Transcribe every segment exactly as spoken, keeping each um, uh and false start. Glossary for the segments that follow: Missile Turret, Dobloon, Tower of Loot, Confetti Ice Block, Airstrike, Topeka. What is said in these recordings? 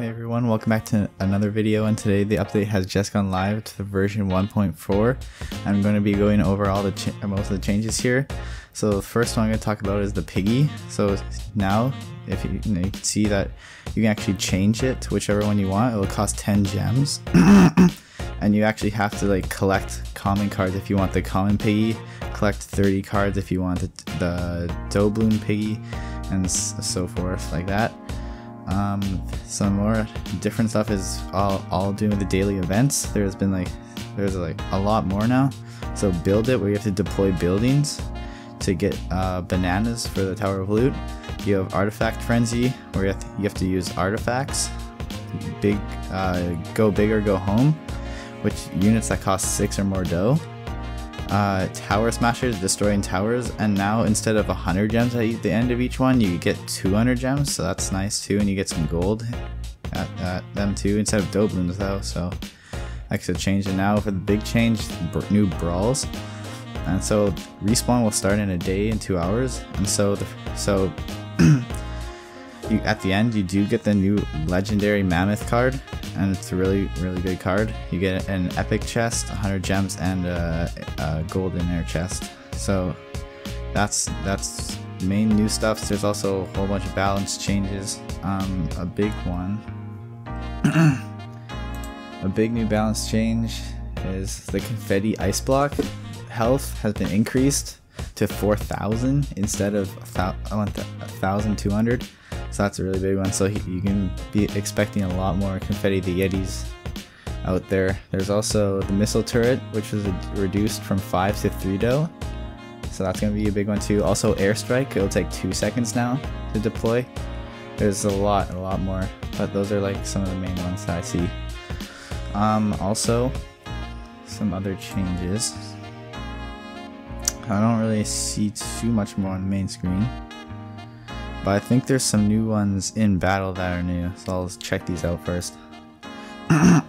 Hey everyone, welcome back to another video, and today the update has just gone live to the version one point four. I'm going to be going over all the cha most of the changes here. So the first one I'm going to talk about is the piggy. So now if you, you, know, you can see that you can actually change it to whichever one you want. It will cost ten gems and you actually have to like collect common cards if you want the common piggy, collect thirty cards if you want the, the Dobloon piggy, and so forth like that. Um, some more different stuff is all, all doing with the daily events. There's been like, there's like a lot more now. So build it, where you have to deploy buildings to get uh, bananas for the Tower of Loot. You have Artifact Frenzy, where you have to, you have to use artifacts. Big, uh, go big or go home, which units that cost six or more dough. Uh, tower smashers, destroying towers, and now instead of one hundred gems at the end of each one, you get two hundred gems, so that's nice too, and you get some gold at, at them too, instead of Dobloons though, so that's a change. And now for the big change, new brawls, and so respawn will start in a day and two hours, and so, the, so you, at the end you do get the new legendary mammoth card, and it's a really, really good card. You get an epic chest, one hundred gems, and a, a golden air chest. So that's that's main new stuff. There's also a whole bunch of balance changes. Um, a big one, a big new balance change is the Confetti Ice Block. Health has been increased to four thousand instead of one thousand two hundred. So that's a really big one. So he, you can be expecting a lot more Confetti the Yetis out there. There's also the Missile Turret, which was reduced from five to three dough. So that's going to be a big one too. Also Airstrike, it'll take two seconds now to deploy. There's a lot, a lot more. But those are like some of the main ones that I see. Um, also, some other changes. I don't really see too much more on the main screen, but I think there's some new ones in battle that are new, so I'll check these out first. I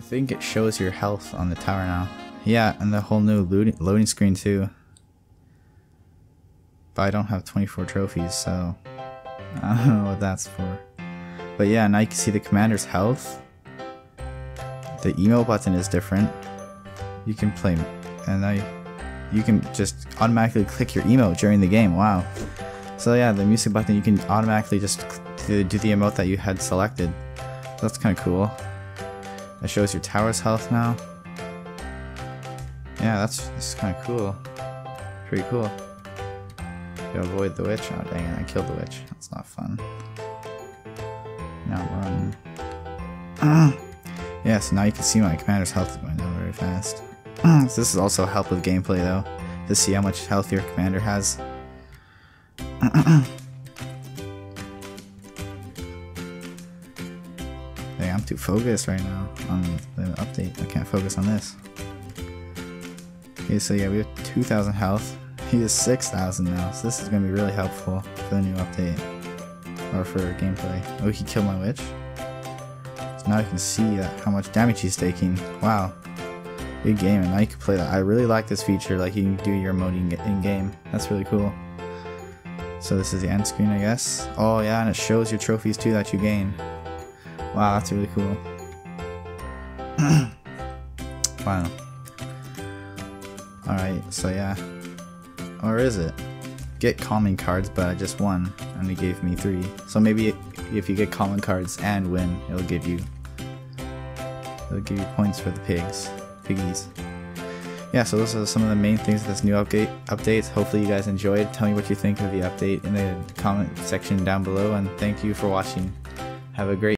think it shows your health on the tower now. Yeah, and the whole new loading screen too. But I don't have twenty-four trophies, so I don't know what that's for. But yeah, now you can see the commander's health. The emo button is different. You can play, and now you You can just automatically click your emote during the game. Wow. So yeah, the music button, you can automatically just do the emote that you had selected. That's kind of cool. It shows your tower's health now. Yeah, that's, that's kind of cool. Pretty cool. You avoid the witch. Oh dang it, I killed the witch. That's not fun. Now run. Yeah, so now you can see my commander's health is going down very fast. So this is also help with gameplay though, to see how much health your commander has. Hey, I'm too focused right now on the update. I can't focus on this. Okay, so yeah, we have two thousand health. He is six thousand now, so this is going to be really helpful for the new update. Or for gameplay. Oh, he killed my witch. So now you can see that, how much damage he's taking. Wow. Good game, and now you can play that. I really like this feature, like you can do your emoting in game. That's really cool. So this is the end screen, I guess. Oh yeah, and it shows your trophies too that you gain. Wow, that's really cool. Wow. Alright, so yeah. Or is it? Get common cards, but I just won, and it gave me three. So maybe if you get common cards and win, it'll give you, it'll give you points for the pigs. Piggies. Yeah, so those are some of the main things of this new update. Updates. Hopefully you guys enjoyed. Tell me what you think of the update in the comment section down below, and thank you for watching. Have a great